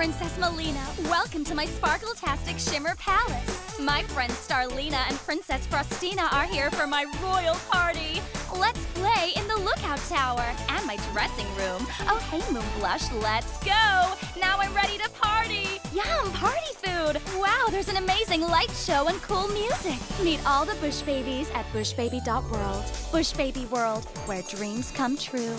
Princess Melina, welcome to my Sparkletastic Shimmer Palace. My friends Starlina and Princess Frostina are here for my royal party. Let's play in the lookout tower and my dressing room. Oh, hey, Moonblush, let's go. Now I'm ready to party. Yum, party food. Wow, there's an amazing light show and cool music. Meet all the Bush Babies at Bushbaby.world. Bushbaby.world, where dreams come true.